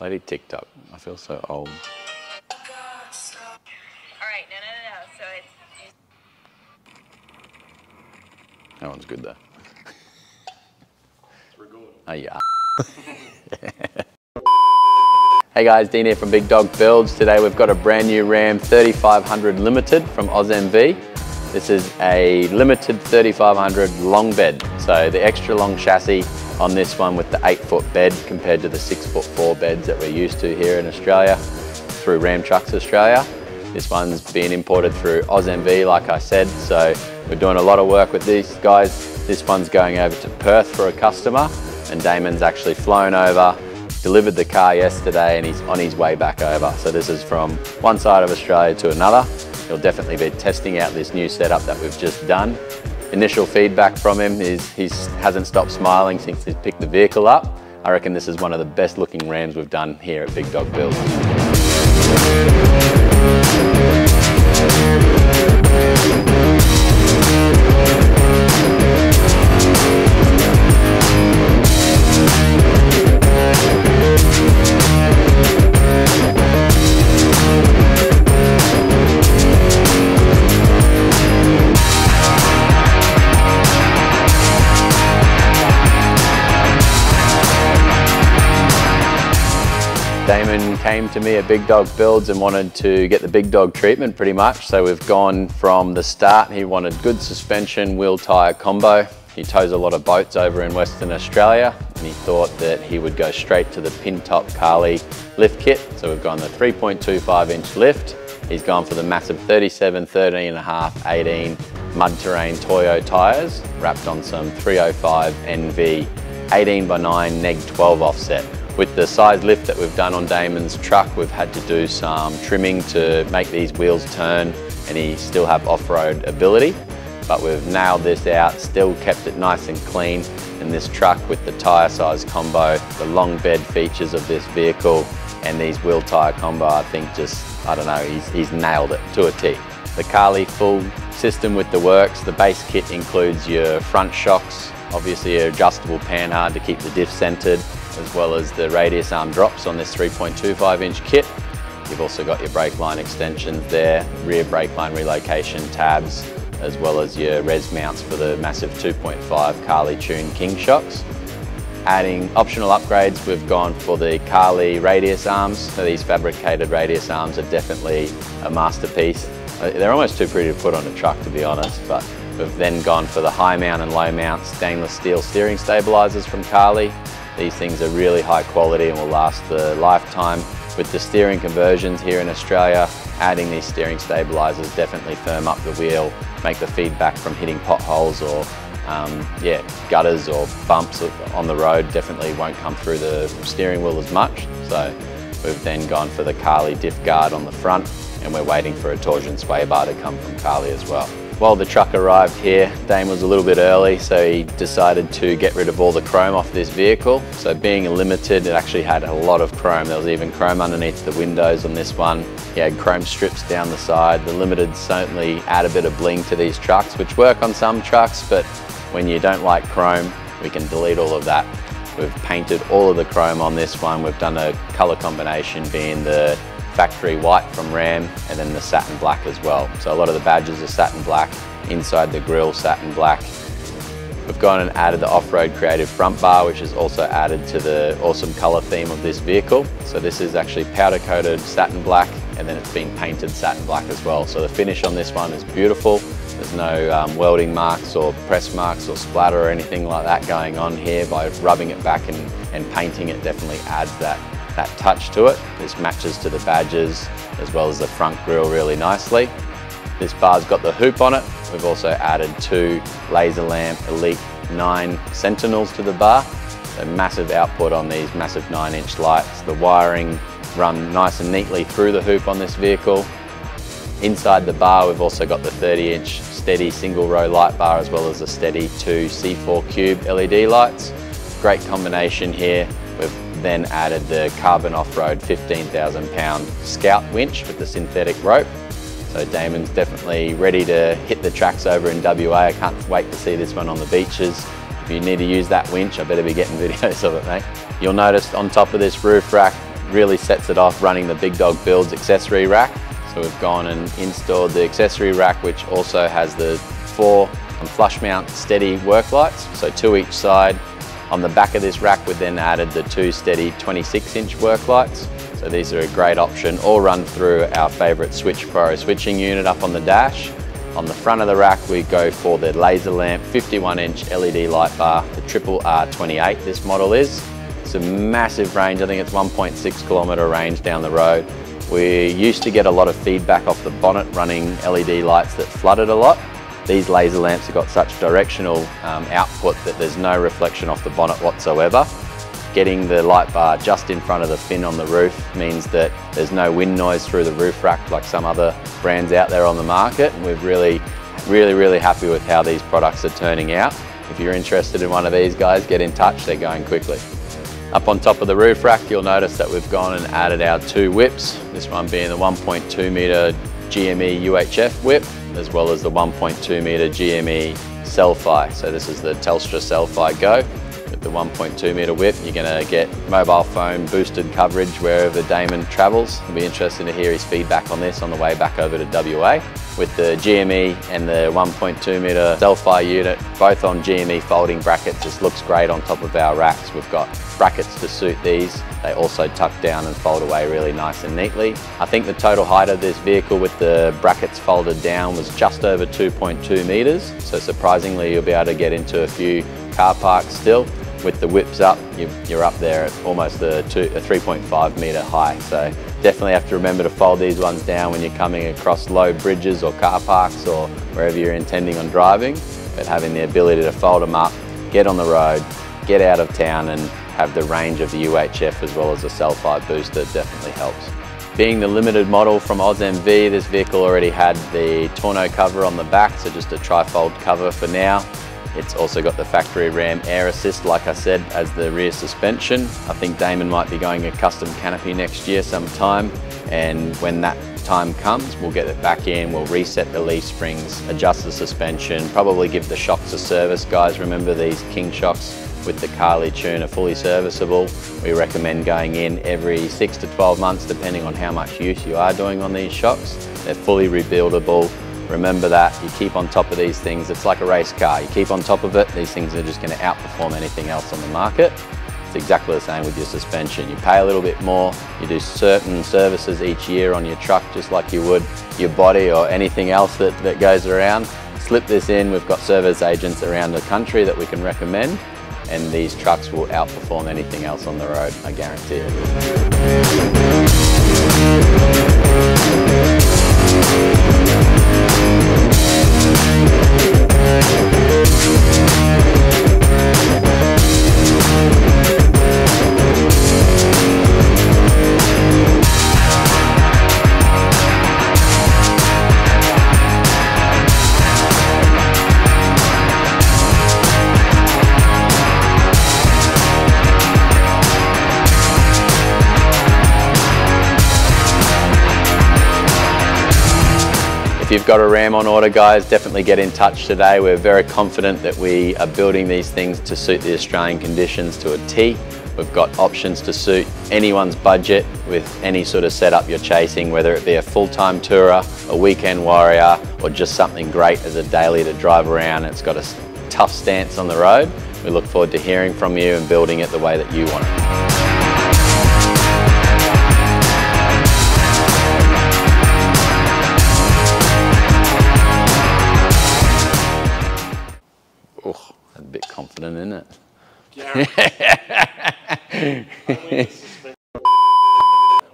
Lady ticked up. I feel so old. Alright, no. So it's... That one's good though. We're good. Oh, yeah. Hey guys, Dean here from Big Dog Builds. Today we've got a brand new Ram 3500 Limited from AusMV. This is a Limited 3500 long bed. So the extra long chassis on this one with the 8-foot bed compared to the 6'4" beds that we're used to here in Australia through Ram Trucks Australia. This one's being imported through AusMV, like I said, so we're doing a lot of work with these guys. This one's going over to Perth for a customer, and Damon's actually flown over, delivered the car yesterday, and he's on his way back over. So this is from one side of Australia to another. He'll definitely be testing out this new setup that we've just done. Initial feedback from him is he hasn't stopped smiling since he's picked the vehicle up. I reckon this is one of the best looking Rams we've done here at Big Dog Builds. Damon came to me at Big Dog Builds and wanted to get the Big Dog treatment pretty much, so we've gone from the start. He wanted good suspension, wheel tyre combo. He tows a lot of boats over in Western Australia, and he thought that he would go straight to the Pintop Carli lift kit. So we've gone the 3.25 inch lift. He's gone for the massive 37, 13.5, 18 mud terrain Toyo tyres, wrapped on some 305 NV 18x9 neg 12 offset. With the size lift that we've done on Damon's truck, we've had to do some trimming to make these wheels turn, and he still have off-road ability. But we've nailed this out, still kept it nice and clean. And this truck with the tyre size combo, the long bed features of this vehicle, and these wheel tyre combo, I think just, I don't know, he's nailed it to a T. The Carli full system with the works, the base kit includes your front shocks, obviously your adjustable panhard to keep the diff centred, as well as the radius arm drops on this 3.25 inch kit. You've also got your brake line extensions there, rear brake line relocation tabs, as well as your res mounts for the massive 2.5 Carli tuned King shocks. Adding optional upgrades, we've gone for the Carli radius arms. So these fabricated radius arms are definitely a masterpiece. They're almost too pretty to put on a truck, to be honest, but we've then gone for the high mount and low mount stainless steel steering stabilisers from Carli. These things are really high quality and will last the lifetime. With the steering conversions here in Australia, adding these steering stabilisers definitely firm up the wheel, make the feedback from hitting potholes or gutters or bumps on the road definitely won't come through the steering wheel as much. So we've then gone for the Carli diff guard on the front, and we're waiting for a torsion sway bar to come from Carli as well. While the truck arrived here, Dame was a little bit early, so he decided to get rid of all the chrome off this vehicle. So being a Limited, it actually had a lot of chrome. There was even chrome underneath the windows on this one. He had chrome strips down the side. The Limited certainly add a bit of bling to these trucks, which work on some trucks, but when you don't like chrome, we can delete all of that. We've painted all of the chrome on this one. We've done a colour combination being the factory white from Ram and then the satin black as well. So a lot of the badges are satin black, inside the grille satin black. We've gone and added the Offroad Creative front bar, which is also added to the awesome colour theme of this vehicle. So this is actually powder coated satin black, and then it's been painted satin black as well. So the finish on this one is beautiful. There's no welding marks or press marks or splatter or anything like that going on here. By rubbing it back and painting it definitely adds that touch to it. This matches to the badges as well as the front grille really nicely. This bar's got the hoop on it. We've also added 2 Lazerlamp Elite 9 Sentinels to the bar. So massive output on these massive 9-inch lights. The wiring run nice and neatly through the hoop on this vehicle. Inside the bar we've also got the 30-inch Stedi single row light bar as well as the Stedi 2 C4 Cube LED lights. Great combination here. Then added the carbon off-road 15,000 pound Scout winch with the synthetic rope. So Damon's definitely ready to hit the tracks over in WA. I can't wait to see this one on the beaches. If you need to use that winch, I better be getting videos of it, mate. You'll notice on top of this roof rack, really sets it off running the Big Dog Builds accessory rack. So we've gone and installed the accessory rack, which also has the 4 flush mount Stedi work lights, so 2 each side. On the back of this rack, we then added the 2 Stedi 26-inch work lights. So these are a great option, all run through our favourite Switch Pro switching unit up on the dash. On the front of the rack, we go for the Lazerlamp 51-inch LED light bar, the Triple R 28 this model is. It's a massive range, I think it's 1.6 km range down the road. We used to get a lot of feedback off the bonnet running LED lights that flooded a lot. These laser lamps have got such directional output that there's no reflection off the bonnet whatsoever. Getting the light bar just in front of the fin on the roof means that there's no wind noise through the roof rack like some other brands out there on the market. And we're really happy with how these products are turning out. If you're interested in one of these guys, get in touch, they're going quickly. Up on top of the roof rack, you'll notice that we've gone and added our 2 whips, this one being the 1.2 metre GME UHF whip, as well as the 1.2 metre GME Celfi. So this is the Telstra Celfi Go. With the 1.2 metre whip, you're going to get mobile phone boosted coverage wherever Damon travels. It'll be interesting to hear his feedback on this on the way back over to WA. With the GME and the 1.2 metre Celfi unit, both on GME folding brackets, this looks great on top of our racks. We've got brackets to suit these. They also tuck down and fold away really nice and neatly. I think the total height of this vehicle with the brackets folded down was just over 2.2 metres. So surprisingly, you'll be able to get into a few car parks still. With the whips up, you're up there at almost a 3.5 metre high. So definitely have to remember to fold these ones down when you're coming across low bridges or car parks or wherever you're intending on driving. But having the ability to fold them up, get on the road, get out of town and have the range of the UHF as well as the Celfi booster definitely helps. Being the limited model from AusMV, this vehicle already had the tonneau cover on the back, so just a tri-fold cover for now. It's also got the factory Ram air assist, like I said, as the rear suspension. I think Damon might be going a custom canopy next year sometime, and when that time comes, we'll get it back in, we'll reset the leaf springs, adjust the suspension, probably give the shocks a service. Guys, remember these King shocks with the Carli tune are fully serviceable. We recommend going in every 6 to 12 months, depending on how much use you are doing on these shocks. They're fully rebuildable. Remember that, you keep on top of these things, it's like a race car, you keep on top of it, these things are just going to outperform anything else on the market. It's exactly the same with your suspension, you pay a little bit more, you do certain services each year on your truck just like you would your body or anything else that goes around. Slip this in, we've got service agents around the country that we can recommend, and these trucks will outperform anything else on the road, I guarantee it. If you've got a Ram on order, guys, definitely get in touch today. We're very confident that we are building these things to suit the Australian conditions to a T. We've got options to suit anyone's budget with any sort of setup you're chasing, whether it be a full-time tourer, a weekend warrior, or just something great as a daily to drive around. It's got a tough stance on the road. We look forward to hearing from you and building it the way that you want it. A bit confident in it. Yeah.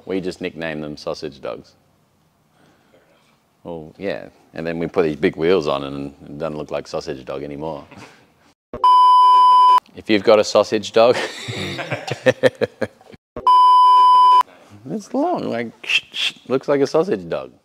We just nicknamed them sausage dogs. Well, yeah, and then we put these big wheels on and it doesn't look like sausage dog anymore. If you've got a sausage dog, it's long, like, looks like a sausage dog.